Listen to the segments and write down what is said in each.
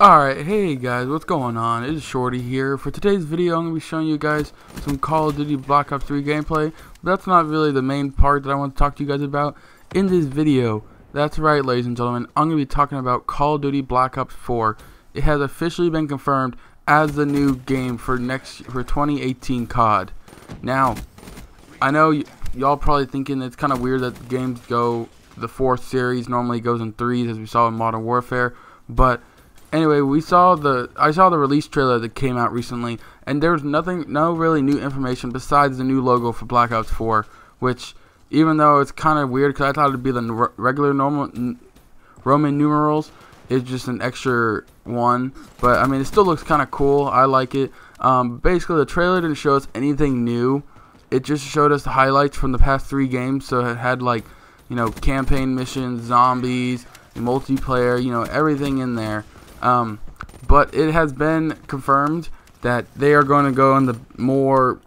Alright, hey guys, what's going on? It's Shorty here. For today's video, I'm going to be showing you guys some Call of Duty Black Ops 3 gameplay. That's not really the main part that I want to talk to you guys about in this video. That's right, ladies and gentlemen, I'm going to be talking about Call of Duty Black Ops 4. It has officially been confirmed as the new game for 2018 COD. Now, I know y'all probably thinking it's kind of weird that the games go, the 4th series normally goes in threes, as we saw in Modern Warfare, but anyway, I saw the release trailer that came out recently, and there was no really new information besides the new logo for Black Ops 4, which, even though it's kind of weird because I thought it'd be the regular normal Roman numerals, it's just an extra one. But I mean, it still looks kind of cool. I like it. Basically, the trailer didn't show us anything new. It just showed us the highlights from the past 3 games. So it had, like, you know, campaign missions, zombies, multiplayer, you know, everything in there. But it has been confirmed that they are going to go in the more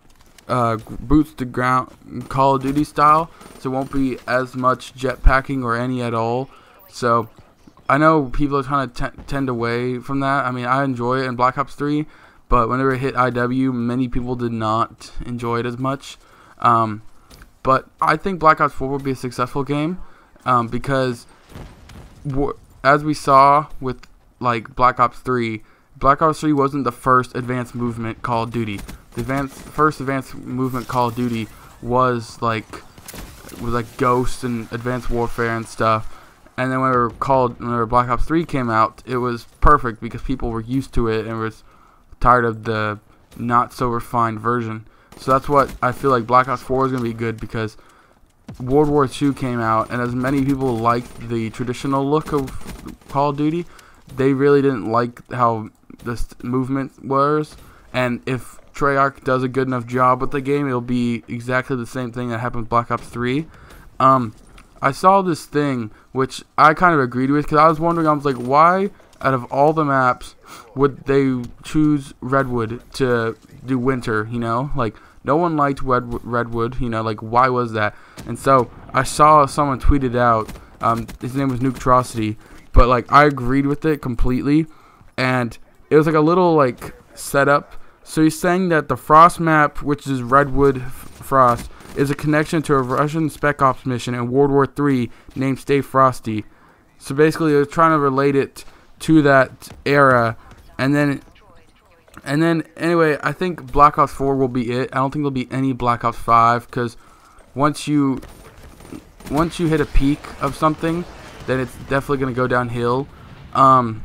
boots to ground Call of Duty style, so it won't be as much jetpacking or any at all. So I know people are trying to tend away from that. I mean, I enjoy it in Black Ops 3, but whenever it hit IW, many people did not enjoy it as much. But I think Black Ops 4 will be a successful game because, as we saw with, like, Black Ops 3. Black Ops 3 wasn't the first advanced movement Call of Duty. The first advanced movement Call of Duty was like Ghost and Advanced Warfare and stuff. And then whenever Black Ops 3 came out, it was perfect because people were used to it and were tired of the not so refined version. So that's what I feel like Black Ops 4 is going to be good, because World War II came out, and as many people liked the traditional look of Call of Duty, they really didn't like how this movement was. And if Treyarch does a good enough job with the game, it'll be exactly the same thing that happened with Black Ops 3. I saw this thing, which I kind of agreed with, because I was wondering, I was like, why, out of all the maps, would they choose Redwood to do winter, you know? Like, no one liked Redwood, you know, like, why was that? And so, I saw someone tweeted out, his name was Nuketrocity, but, like, I agreed with it completely, and it was, like, a little, like, setup. So he's saying that the Frost map, which is Redwood Frost, is a connection to a Russian Spec Ops mission in World War III named Stay Frosty. So basically, they're trying to relate it to that era, and then, anyway, I think Black Ops 4 will be it. I don't think there'll be any Black Ops 5, because once you hit a peak of something, then it's definitely going to go downhill. And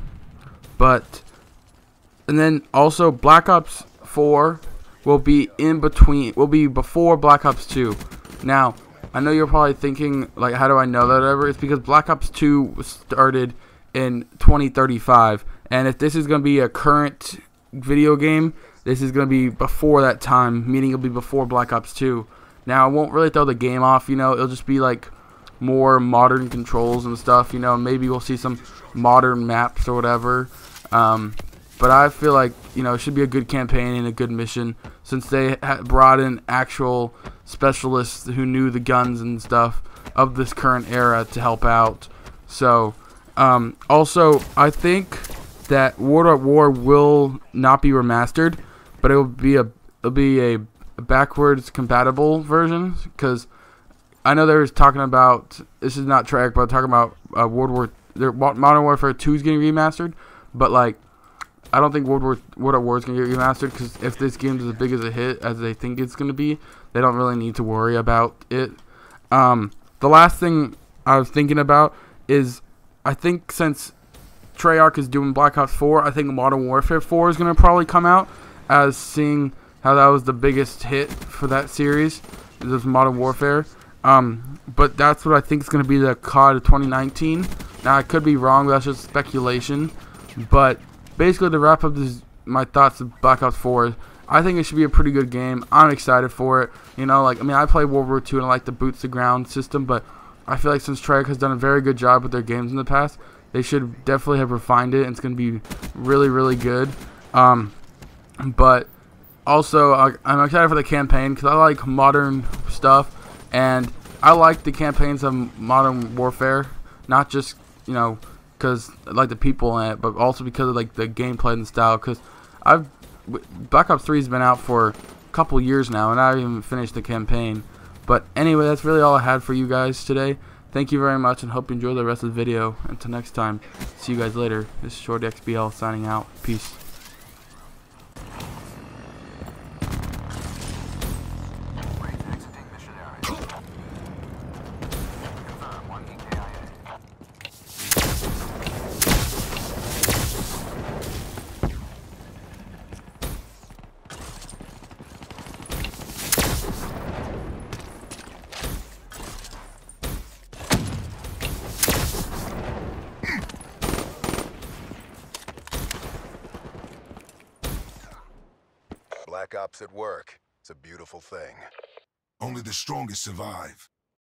then also Black Ops 4 will be before Black Ops 2. Now, I know you're probably thinking, like, how do I know that ever? It's because Black Ops 2 started in 2035, and if this is going to be a current video game, this is going to be before that time, meaning it'll be before Black Ops 2. Now, I won't really throw the game off, you know, it'll just be, like, more modern controls and stuff, you know. Maybe we'll see some modern maps or whatever, but I feel like, you know, it should be a good campaign and a good mission, since they brought in actual specialists who knew the guns and stuff of this current era to help out. So also, I think that World at War will not be remastered, but it will be a backwards compatible version, because I know they're talking about, this is not Treyarch, but talking about Modern Warfare 2 is getting remastered, but, like, I don't think World at War is going to get remastered, because if this game is as big as a hit as they think it's going to be, they don't really need to worry about it. The last thing I was thinking about is, I think since Treyarch is doing Black Ops 4, I think Modern Warfare 4 is going to probably come out, as seeing how that was the biggest hit for that series, this Modern Warfare. But that's what I think is going to be the COD of 2019. Now, I could be wrong, that's just speculation. But basically, to wrap up my thoughts of Black Ops 4, I think it should be a pretty good game. I'm excited for it. You know, like, I mean, I play World War II and I like the boots to ground system, but I feel like since Treyarch has done a very good job with their games in the past, they should definitely have refined it, and it's going to be really, really good. But also, I'm excited for the campaign, because I like modern stuff. And I like the campaigns of Modern Warfare, not just, you know, because I like the people in it, but also because of like the gameplay and the style. Because Black Ops 3 has been out for a couple years now, and I haven't even finished the campaign. But anyway, that's really all I had for you guys today. Thank you very much, and hope you enjoy the rest of the video. Until next time, see you guys later. This is ShortyXBL signing out. Peace. Black Ops at work. It's a beautiful thing. Only the strongest survive.